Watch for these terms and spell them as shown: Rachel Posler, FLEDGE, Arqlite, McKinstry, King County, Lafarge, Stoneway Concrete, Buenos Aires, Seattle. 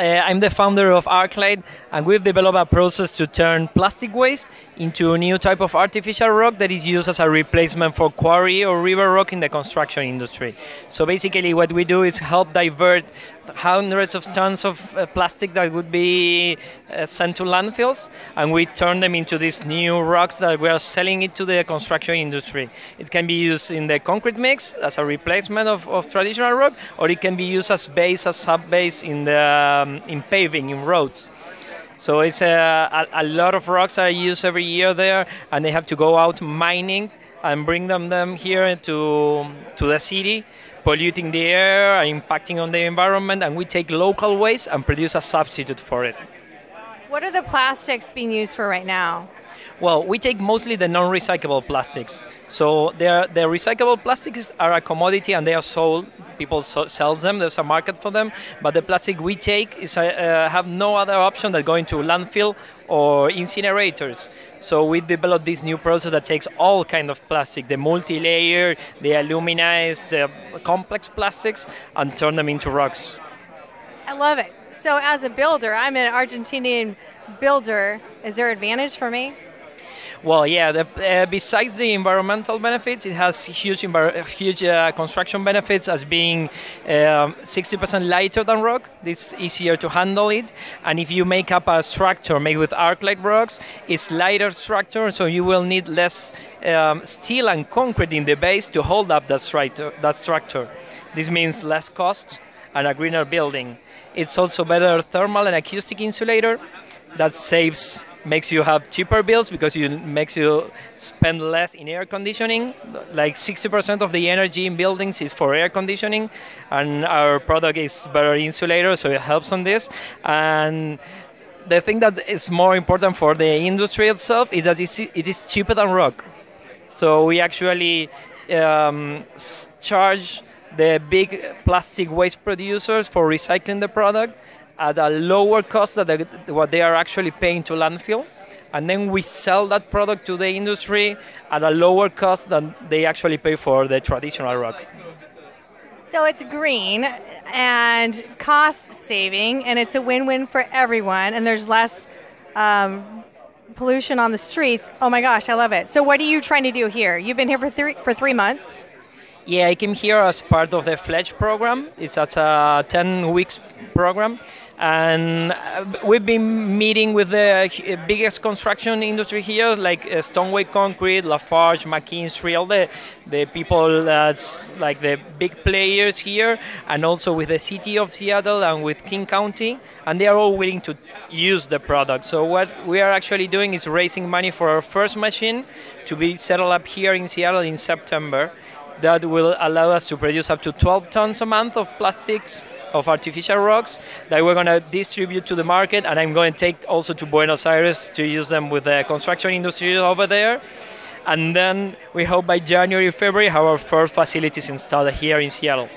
I'm the founder of Arqlite, and we've developed a process to turn plastic waste into a new type of artificial rock that is used as a replacement for quarry or river rock in the construction industry. So basically what we do is help divert hundreds of tons of plastic that would be sent to landfills, and we turn them into these new rocks that we are selling it to the construction industry. It can be used in the concrete mix as a replacement of traditional rock, or it can be used as base, as sub-base in paving, in roads. So it's a lot of rocks are used every year there, and they have to go out mining and bring them here to the city, polluting the air, impacting on the environment, and we take local waste and produce a substitute for it. What are the plastics being used for right now? Well, we take mostly the non-recyclable plastics. So the recyclable plastics are a commodity and they are sold. People sell them, there's a market for them, but the plastic we take is have no other option than going to landfill or incinerators. So we developed this new process that takes all kind of plastic, the multi-layer, the aluminized, the complex plastics, and turn them into rocks. I love it. So as a builder, I'm an Argentinian builder. Is there an advantage for me? Well, yeah, besides the environmental benefits, it has huge construction benefits as being 60% lighter than rock. It's easier to handle it. And if you make up a structure made with Arqlite rocks, it's lighter structure, so you will need less steel and concrete in the base to hold up that structure. This means less cost and a greener building. It's also better thermal and acoustic insulator that makes you have cheaper bills because it makes you spend less in air conditioning. Like 60% of the energy in buildings is for air conditioning, and our product is better insulator, so it helps on this. And the thing that is more important for the industry itself is that it is cheaper than rock. So we actually charge the big plastic waste producers for recycling the product at a lower cost than what they are actually paying to landfill, and then we sell that product to the industry at a lower cost than they actually pay for the traditional rock. So it's green and cost saving, and it's a win-win for everyone, and there's less pollution on the streets. Oh my gosh, I love it. So what are you trying to do here? You've been here for three months? Yeah, I came here as part of the FLEDGE program. It's a 10-week program. And we've been meeting with the biggest construction industry here, like Stoneway Concrete, Lafarge, McKinstry, all the people that's like the big players here, and also with the city of Seattle and with King County, and they are all willing to use the product. So what we are actually doing is raising money for our first machine to be settled up here in Seattle in September. That will allow us to produce up to 12 tons a month of plastics, of artificial rocks, that we're going to distribute to the market, and I'm going to take also to Buenos Aires to use them with the construction industry over there. And then we hope by January, February, have our first facilities installed here in Seattle.